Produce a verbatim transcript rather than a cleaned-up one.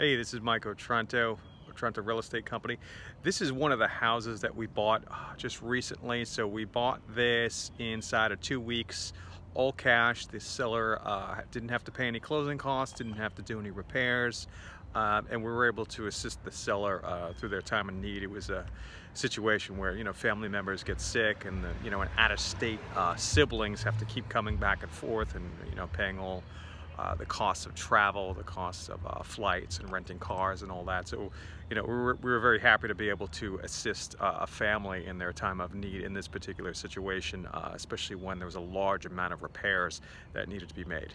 Hey, this is Mike Otranto, Otranto Real Estate Company. This is one of the houses that we bought just recently. So we bought this inside of two weeks, all cash. The seller uh, didn't have to pay any closing costs, didn't have to do any repairs, um, and we were able to assist the seller uh, through their time of need. It was a situation where, you know, family members get sick, and the, you know, and out-of-state uh, siblings have to keep coming back and forth, and you know, paying all. Uh, the costs of travel, the costs of uh, flights and renting cars and all that. So, you know, we were, we were very happy to be able to assist uh, a family in their time of need in this particular situation, uh, especially when there was a large amount of repairs that needed to be made.